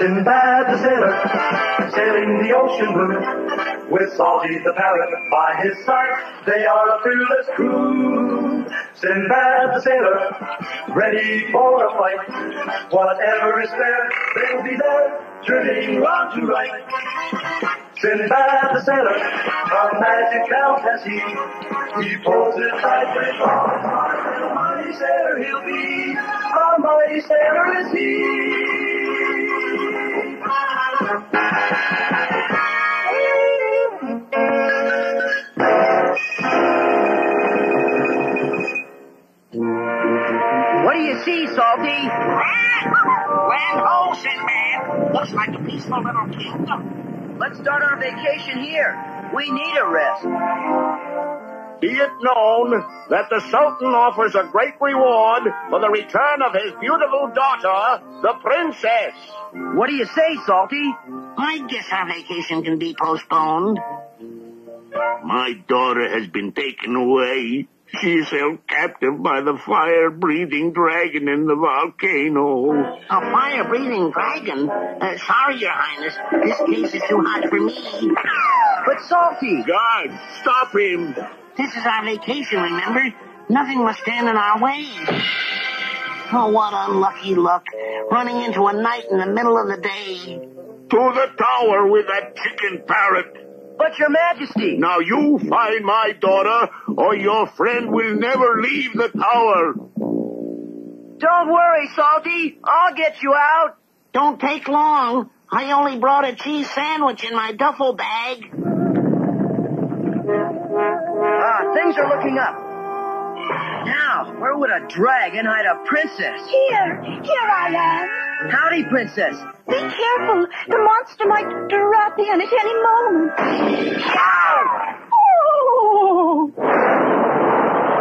Sinbad the sailor, sailing the ocean blue, with Salty the parrot by his side, they are a fearless crew. Sinbad the sailor, ready for a fight, whatever is there, they'll be there, turning round to right. Sinbad the sailor, a magic count has he pulls it tight with a mighty sailor he'll be, a mighty sailor is he. What do you see, Salty? Land ho, Sinbad. Looks like a peaceful little kingdom. Let's start our vacation here. We need a rest. Be it known that the Sultan offers a great reward for the return of his beautiful daughter, the Princess. What do you say, Salty? I guess our vacation can be postponed. My daughter has been taken away. She is held captive by the fire-breathing dragon in the volcano. A fire-breathing dragon? Sorry, Your Highness. This case is too hot for me. But Salty! God, stop him! This is our vacation, remember? Nothing must stand in our way. Oh, what unlucky luck. Running into a knight in the middle of the day. To the tower with that chicken parrot. But Your Majesty! Now you find my daughter, or your friend will never leave the tower. Don't worry, Salty. I'll get you out. Don't take long. I only brought a cheese sandwich in my duffel bag. Things are looking up. Now, where would a dragon hide a princess? Here I am. Howdy, Princess. Be careful. The monster might drop in at any moment. Oh!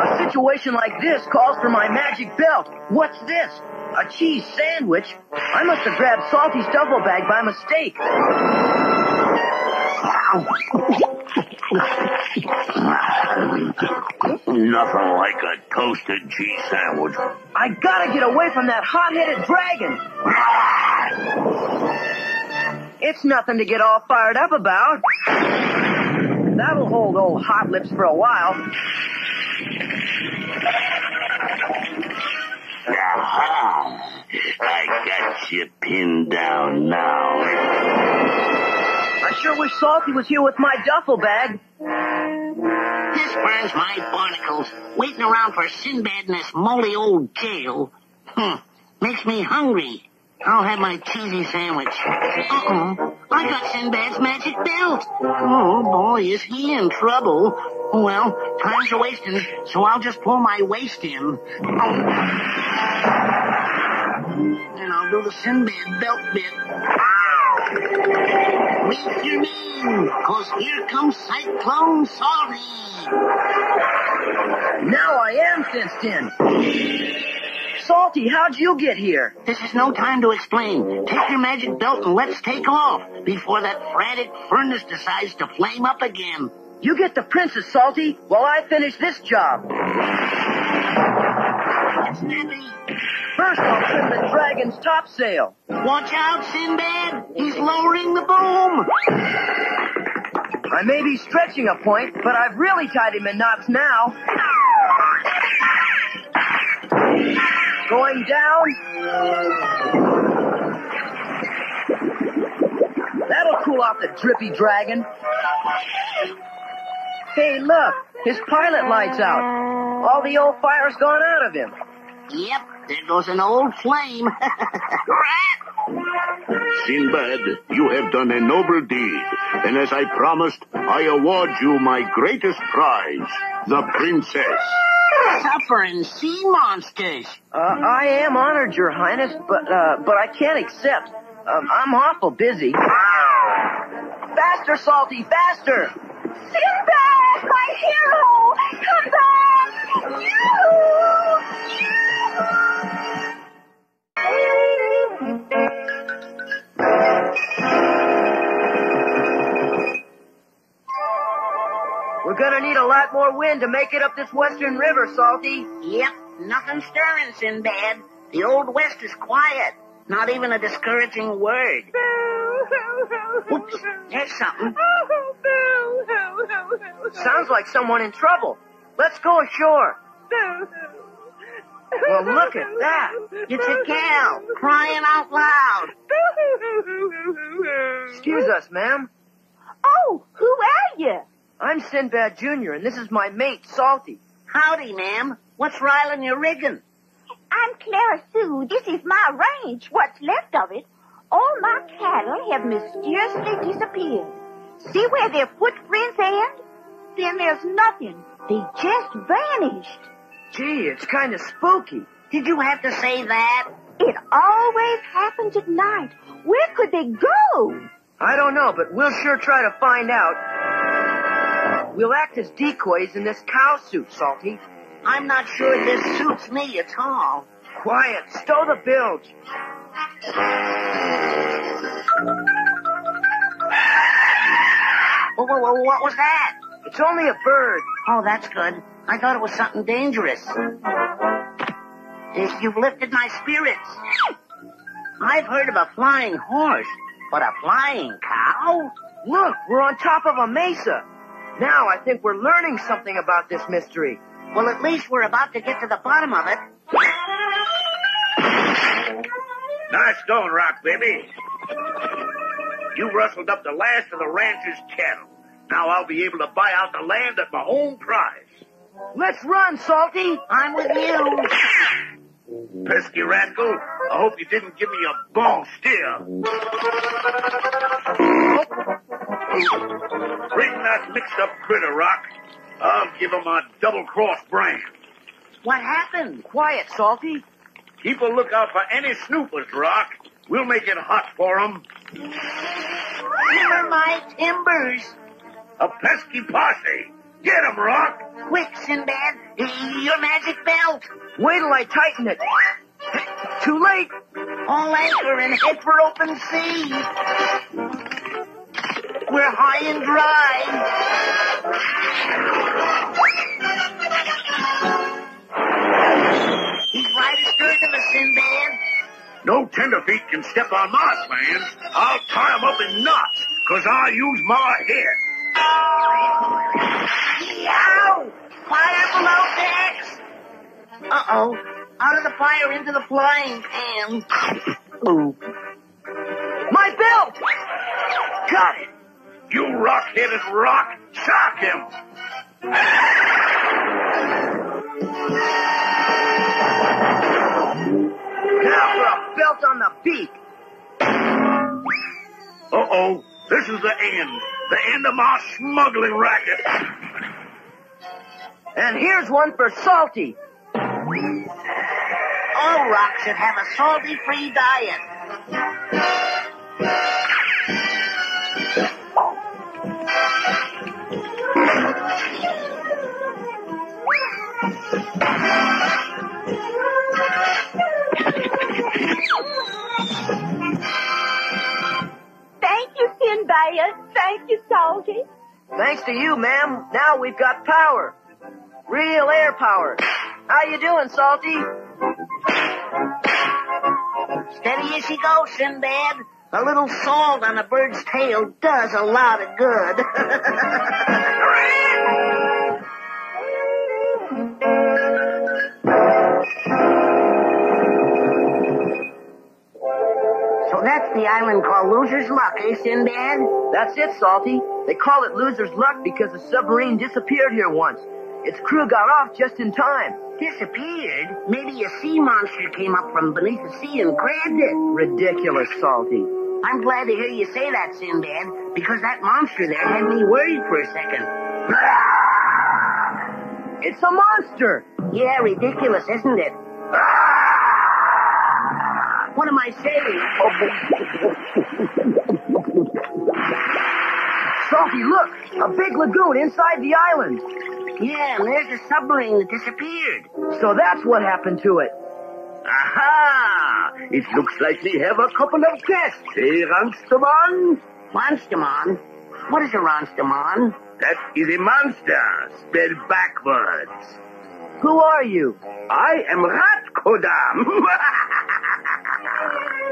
A situation like this calls for my magic belt. What's this? A cheese sandwich? I must have grabbed Salty's duffel bag by mistake. Nothing like a toasted cheese sandwich. I gotta get away from that hot-headed dragon. It's nothing to get all fired up about. That'll hold old hot lips for a while. Aha! I got you pinned down now. I sure wish Salty was here with my duffel bag. This burns my barnacles, waiting around for Sinbad in this moldy old jail. Makes me hungry. I'll have my cheesy sandwich. I got Sinbad's magic belt. Oh, boy, is he in trouble. Well, time's a-wasting, so I'll just pull my waist in. And I'll do the Sinbad belt bit. Wait your name, cause here comes Cyclone Salty. Now I am fenced in. Salty, how'd you get here? This is no time to explain. Take your magic belt and let's take off before that frantic furnace decides to flame up again. You get the Princess, Salty, while I finish this job. It's nippy. First, I'll trim the dragon's topsail. Watch out, Sinbad. He's lowering the boom. I may be stretching a point, but I've really tied him in knots now. Going down. That'll cool off the drippy dragon. Hey, look. His pilot light's out. All the old fire's gone out of him. Yep. There goes an old flame. Sinbad, you have done a noble deed. And as I promised, I award you my greatest prize, the Princess. Suffering sea monsters. I am honored, Your Highness, but I can't accept. I'm awful busy. Faster, Salty, faster! Sinbad, my hero! Come back! We're gonna need a lot more wind to make it up this western river, Salty. Yep, nothing stirring, Sinbad. The old west is quiet. Not even a discouraging word. Oops, there's something. Sounds like someone in trouble. Let's go ashore. Well, look at that. It's a cow crying out loud. Excuse us, ma'am. Oh, who are you? I'm Sinbad Junior, and this is my mate, Salty. Howdy, ma'am. What's riling your rigging? I'm Clara Sue. This is my range, what's left of it. All my cattle have mysteriously disappeared. See where their footprints end? Then there's nothing. They just vanished. Gee, it's kind of spooky. Did you have to say that? It always happens at night. Where could they go? I don't know, but we'll sure try to find out. We'll act as decoys in this cow suit, Salty. I'm not sure this suits me at all. Quiet. Stow the bilge. Whoa, what was that? It's only a bird. Oh, that's good. I thought it was something dangerous. You've lifted my spirits. I've heard of a flying horse, but a flying cow? Look, we're on top of a mesa. Now I think we're learning something about this mystery. Well, at least we're about to get to the bottom of it. Nice going, Rock Baby. You rustled up the last of the rancher's cattle. Now I'll be able to buy out the land at my own price. Let's run, Salty. I'm with you. Pesky rascal, I hope you didn't give me a ball steer. Bring that mixed-up critter, Rock. I'll give him a double-cross brand. What happened? Quiet, Salty. Keep a lookout for any snoopers, Rock. We'll make it hot for them. Timber my timbers. A pesky posse. Get him, Rock. Quick, Sinbad. Your magic belt. Wait till I tighten it. Too late. All anchor and head for open sea. We're high and dry. He's right astern of us, Sinbad. No tenderfeet can step on my plans. I'll tie him up in knots, because I use my head. Yow! Fire below decks! Uh-oh. Out of the fire into the flying pan. Oh. My belt! Got it! You rock-headed rock! Shock him! Now for a belt on the beak! Uh-oh. This is the end. The end of my smuggling racket. And here's one for Salty. All rocks should have a salty-free diet. Thank you, Sinbad. Thank you, Salty. Thanks to you, ma'am. Now we've got power. Real air power. How you doing, Salty? Steady as she goes, Sinbad. A little salt on a bird's tail does a lot of good. So that's the island called Loser's Luck, eh, Sinbad? That's it, Salty. They call it Loser's Luck because a submarine disappeared here once. Its crew got off just in time. Disappeared? Maybe a sea monster came up from beneath the sea and grabbed it. Ridiculous, Salty. I'm glad to hear you say that, Sinbad, because that monster there had me worried for a second. It's a monster! Yeah, ridiculous, isn't it? What am I saying? Salty, look! A big lagoon inside the island! Yeah, and there's a submarine that disappeared. So that's what happened to it. Aha! It looks like we have a couple of guests, eh, Ronstermon? Ronstermon? What is a Ronstermon? That is a monster, spelled backwards. Who are you? I am Rotcoddam.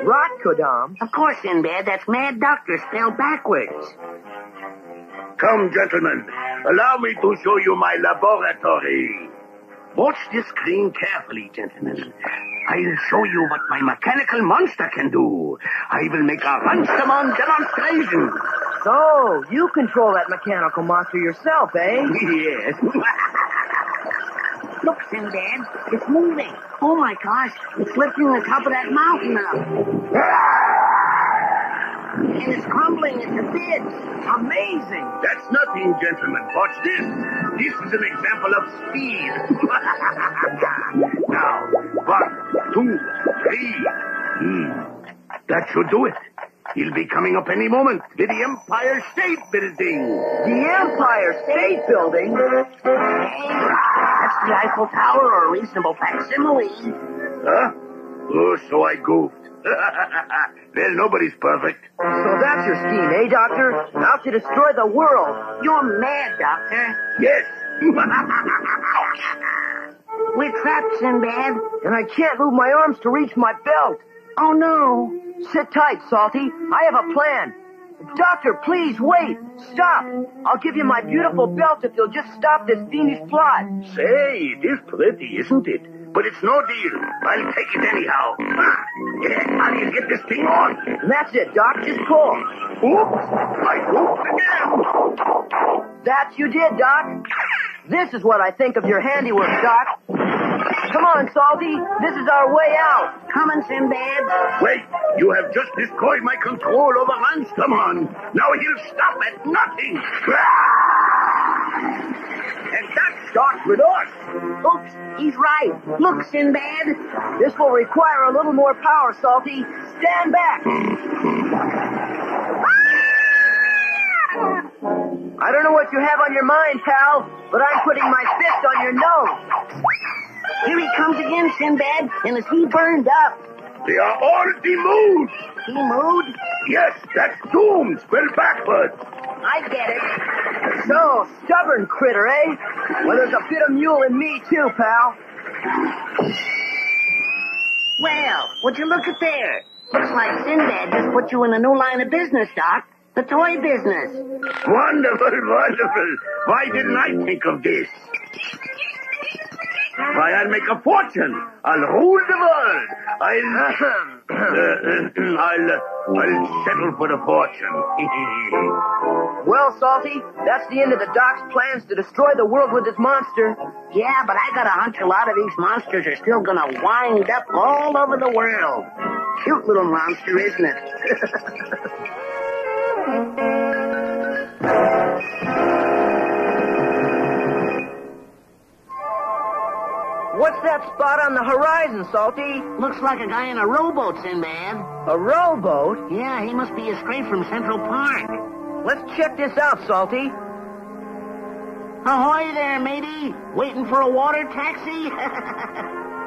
Rotcoddam? Of course, Sinbad. That's Mad Doctor spelled backwards. Come, gentlemen. Allow me to show you my laboratory. Watch this screen carefully, gentlemen. I'll show you what my mechanical monster can do. I will make a Ronstermon demonstration. So, you control that mechanical monster yourself, eh? Yes. Look, Sinbad, it's moving. Oh, my gosh, it's lifting the top of that mountain up. And it's crumbling into bits. Amazing. That's nothing, gentlemen. Watch this. This is an example of speed. Now, 1, 2, 3. That should do it. He'll be coming up any moment to the Empire State Building. The Empire State Building? Hey, that's the Eiffel Tower or a reasonable facsimile. Huh? Oh, so I goofed. Well, nobody's perfect. So that's your scheme, eh, Doctor? Out to destroy the world. You're mad, Doctor. Yes. We're trapped, Sinbad. And I can't move my arms to reach my belt. Oh, no. Sit tight, Salty. I have a plan. Doctor, please, wait. Stop. I'll give you my beautiful belt if you'll just stop this fiendish plot. Say, it is pretty, isn't it? But it's no deal. I'll take it anyhow. How do you get this thing on? And that's it, Doc. Just pull. Oops. I goofed again. That you did, Doc. This is what I think of your handiwork, Doc. Come on, Salty. This is our way out. Come on, Sinbad. Wait. You have just destroyed my control over Hans. Come on. Now he'll stop at nothing. And that starts with us. Oops. He's right. Look, Sinbad. This will require a little more power, Salty. Stand back. I don't know what you have on your mind, pal, but I'm putting my fist on your nose. Here he comes again, Sinbad, and is he burned up? They are all demooed. Demooed? Yes, that's doomed, spelled backwards. I get it. So, stubborn critter, eh? Well, there's a bit of mule in me, too, pal. Well, would you look at there? Looks like Sinbad just put you in a new line of business, Doc. The toy business. Wonderful, wonderful. Why didn't I think of this? Why, I'll make a fortune. I'll rule the world. I'll settle for the fortune. Well, Salty, that's the end of the Doc's plans to destroy the world with this monster. Yeah, but I got a hunch a lot of these monsters are still going to wind up all over the world. Cute little monster, isn't it? What's that spot on the horizon, Salty? Looks like a guy in a rowboat, Sinbad. A rowboat? Yeah, he must be straight from Central Park. Let's check this out, Salty. Ahoy there, matey. Waiting for a water taxi?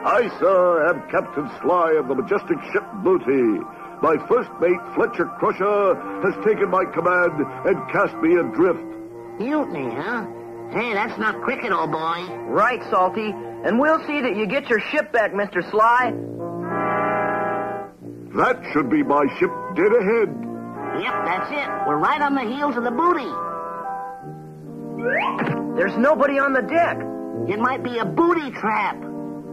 I, sir, am Captain Sly of the majestic ship Booty. My first mate, Fletcher Crusher, has taken my command and cast me adrift. Mutiny, huh? Hey, that's not cricket, old boy. Right, Salty. And we'll see that you get your ship back, Mr. Sly. That should be my ship dead ahead. Yep, that's it. We're right on the heels of the Booty. There's nobody on the deck. It might be a booty trap.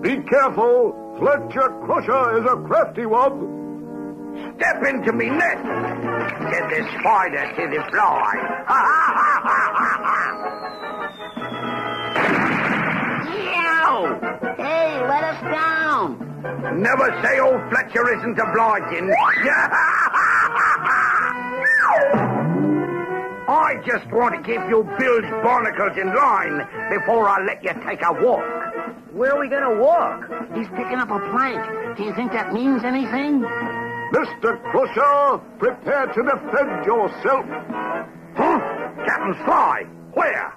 Be careful. Fletcher Crusher is a crafty one. Step into me net. Get the spider to the fly. Ha, ha, ha, ha, ha, ha. Hey, let us down. Never say old Fletcher isn't obliging. I just want to give you Bill's barnacles in line before I let you take a walk. Where are we going to walk? He's picking up a plank. Do you think that means anything? Mr. Crusher, prepare to defend yourself. Huh? Captain Sly, where?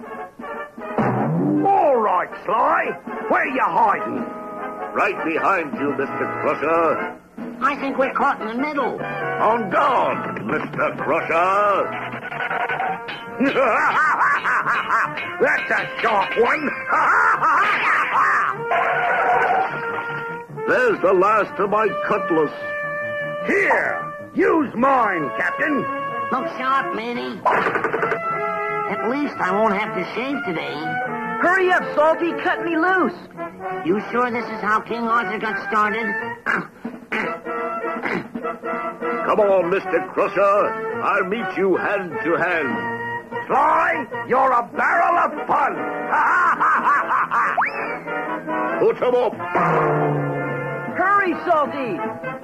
All right, Sly. Where you hiding? Right behind you, Mr. Crusher. I think we're caught in the middle. On guard, Mr. Crusher. That's a sharp one. There's the last of my cutlass. Here, use mine, Captain. Look sharp, Manny. At least I won't have to shave today. Hurry up, Salty. Cut me loose. You sure this is how King Arthur got started? Come on, Mr. Crusher. I'll meet you hand to hand. Sly, you're a barrel of fun. Put him up. Hurry, Salty.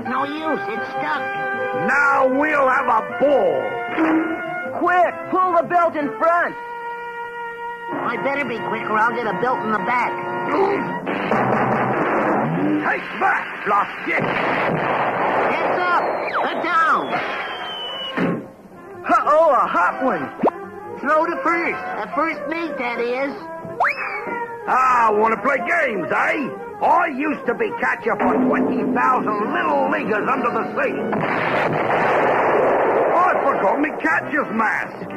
No use. It's stuck. Now we'll have a ball. Quick, pull the belt in front. I better be quick or I'll get a belt in the back. Take back, Flosky. Heads up. Head down. Uh-oh, a hot one. Throw to first. The first meet, that is. Ah, want to play games, eh? I used to be catcher for 20,000 little leaguers under the sea. I forgot me catcher's mask.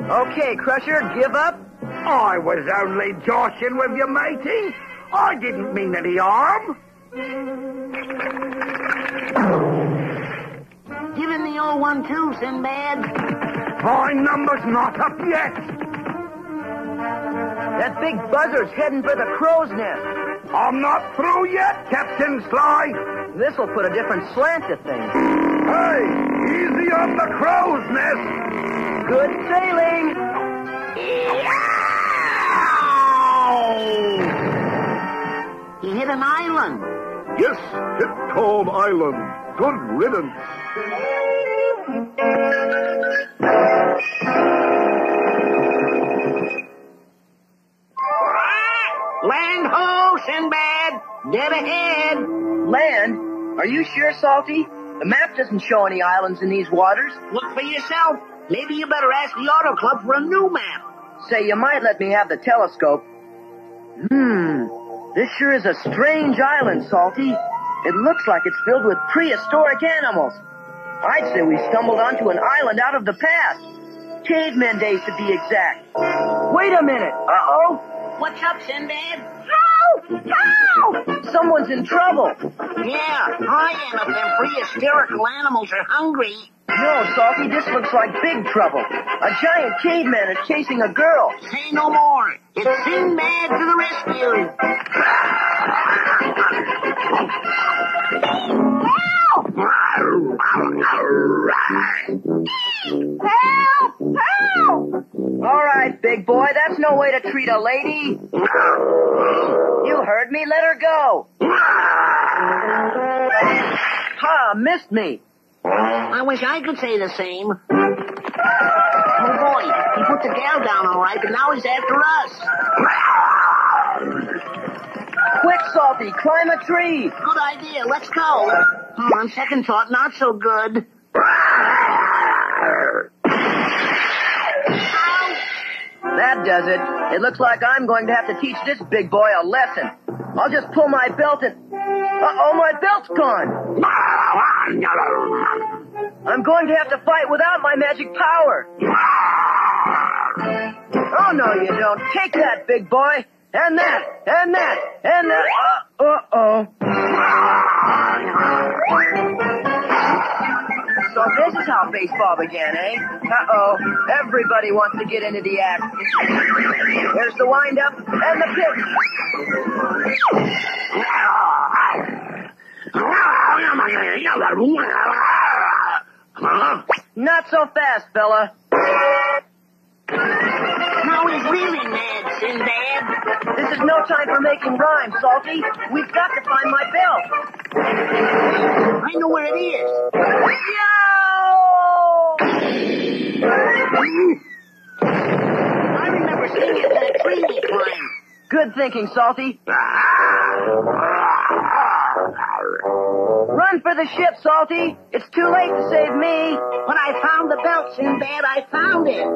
Okay, Crusher, give up. I was only joshing with you, matey. I didn't mean any harm. Give him the old 1-2, Sinbad. My number's not up yet. That big buzzer's heading for the crow's nest. I'm not through yet, Captain Sly. This'll put a different slant to things. Hey, easy on the crow's nest. Good sailing. Yeah! You hit an island. Yes, hit Cold Island. Good riddance. Land ho, Sinbad! Dead ahead! Land? Are you sure, Salty? The map doesn't show any islands in these waters. Look for yourself. Maybe you better ask the auto club for a new map. Say, you might let me have the telescope. This sure is a strange island, Salty. It looks like it's filled with prehistoric animals. I'd say we stumbled onto an island out of the past. Cavemen days, to be exact. Wait a minute. Uh-oh. What's up, Sinbad? Help! Help! Someone's in trouble. Yeah, I am if them prehistorical animals are hungry. No, Salty, this looks like big trouble. A giant caveman is chasing a girl. Say no more. It's Sinbad to the rescue. Help! Help! All right, big boy, that's no way to treat a lady. You heard me, let her go. Ha, missed me. I wish I could say the same. Oh boy, he put the gal down all right, but now he's after us. Quick, Salty, climb a tree. Good idea, let's go. On second thought, not so good. That does it. It looks like I'm going to have to teach this big boy a lesson. I'll just pull my belt and... Uh-oh, my belt's gone. I'm going to have to fight without my magic power. Oh, no, you don't. Take that, big boy. And that, and that, and that. So this is how baseball began, eh? Uh-oh. Everybody wants to get into the act. There's the wind-up and the pitch. Huh? Not so fast, fella. Now he's really mad, Sinbad. This is no time for making rhymes, Salty. We've got to find my belt. I know where it is. Yo! I remember seeing it in a tree we climbed. Good thinking, Salty. Run for the ship, Salty. It's too late to save me. When I found the belt, Sinbad, I found it.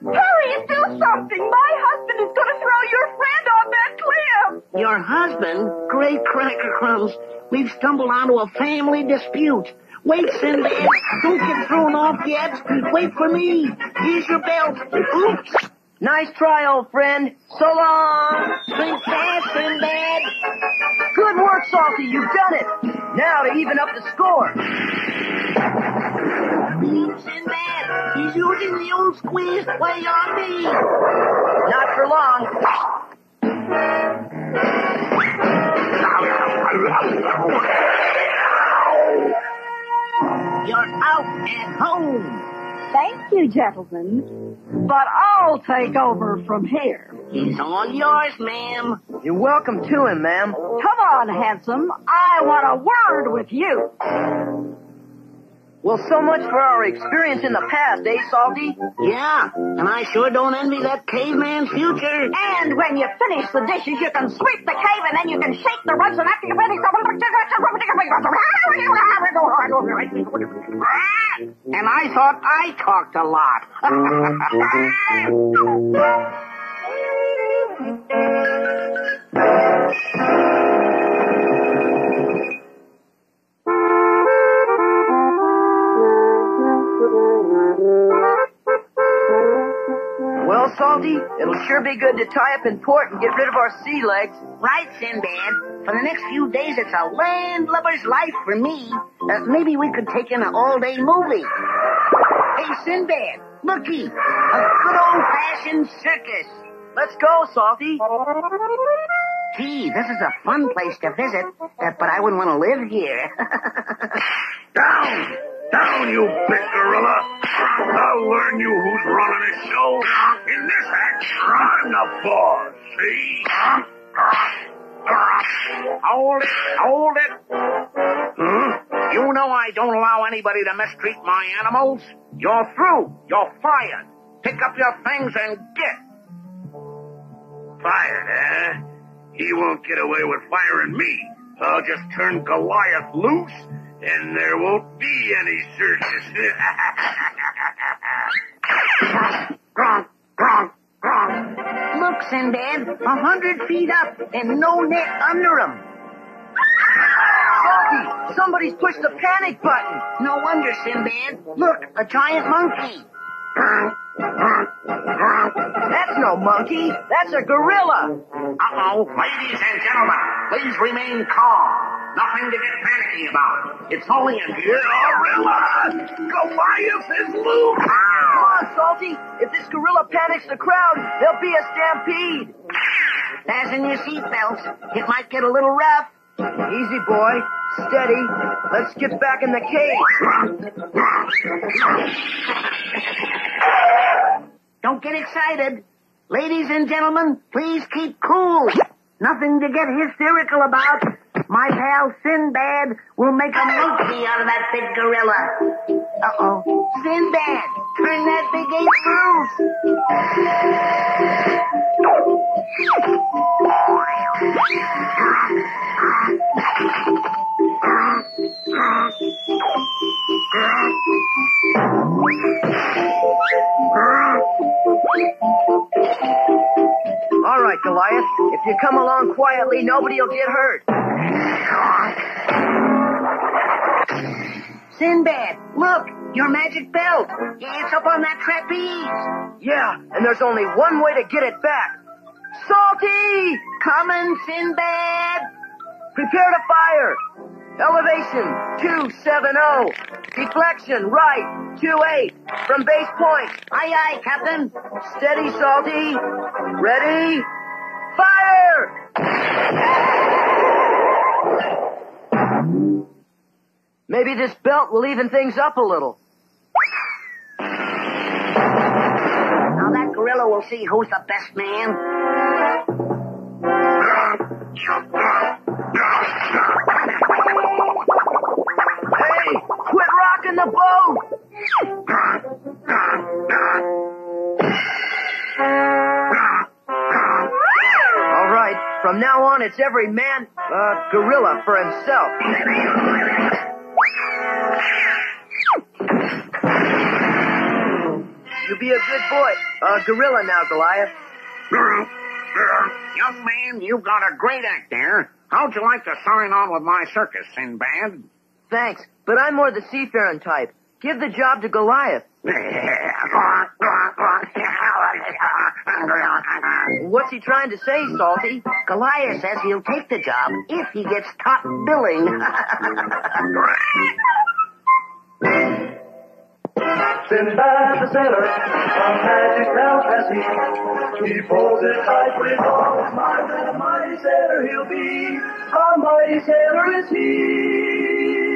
Hurry and do something. My husband is going to throw your friend off that cliff. Your husband? Great cracker crumbs. We've stumbled onto a family dispute. Wait, Sinbad. Don't get thrown off yet. Wait for me. Here's your belt. Oops. Nice try, old friend. So long. Think fast, Sinbad. Good work, Salty. You've done it. Now to even up the score. Beam Sinbad. He's using the old squeeze play on me. Not for long. You're out at home. Thank you, gentlemen, but I'll take over from here. He's on yours, ma'am. You're welcome to him, ma'am. Come on, handsome. I want a word with you. Well, so much for our experience in the past, eh, Salty? Yeah, and I sure don't envy that caveman's future. And when you finish the dishes, you can sweep the cave, and then you can shake the rugs, and after you finish the... And I thought I talked a lot. Well, Salty, it'll sure be good to tie up in port and get rid of our sea legs. Right, Sinbad. For the next few days, it's a landlubber's life for me. Maybe we could take in an all-day movie. Hey, Sinbad, looky, a good old-fashioned circus. Let's go, Salty. Gee, this is a fun place to visit, but I wouldn't want to live here. Down! Down, you big gorilla! I'll learn you who's running this show. In this act, I'm the boss, see? Hold it. Hmm? You know I don't allow anybody to mistreat my animals. You're through. You're fired. Pick up your things and get. Fired, eh? He won't get away with firing me. I'll just turn Goliath loose. And there won't be any circus. Gronk, gronk, gronk. Look, Sinbad, 100 feet up and no net under him. Salty, somebody's pushed the panic button. No wonder, Sinbad. Look, a giant monkey. That's no monkey. That's a gorilla. Uh-oh. Ladies and gentlemen, please remain calm. Nothing to get panicky about. It's only a gorilla. Goliath is loose. Come on, Salty. If this gorilla panics the crowd, there'll be a stampede. Fasten your seatbelts. It might get a little rough. Easy, boy. Steady. Let's get back in the cage. Don't get excited. Ladies and gentlemen, please keep cool. Nothing to get hysterical about. My pal Sinbad will make a monkey out of that big gorilla. Uh-oh. Sinbad, turn that big ape loose. All right, Goliath. If you come along quietly, nobody will get hurt. Sinbad, look, your magic belt. It's up on that trapeze. Yeah, and there's only one way to get it back. Salty! Coming, Sinbad. Prepare to fire. Elevation, 270. Deflection, right, 28. From base point. Aye, aye, Captain. Steady, Salty. Ready? Fire! Maybe this belt will even things up a little. Now that gorilla will see who's the best man. Hey, quit rocking the boat! All right, from now on, it's every man, gorilla for himself. You'll be a good boy. Gorilla now, Goliath. Young man, you've got a great act there. How'd you like to sign on with my circus, Sinbad? Thanks, but I'm more the seafaring type. Give the job to Goliath. What's he trying to say, Salty? Goliath says he'll take the job if he gets top billing. Sinbad the sailor, from magic round has he. He pulls his pipe with all his mind, and a mighty sailor he'll be. A mighty sailor is he.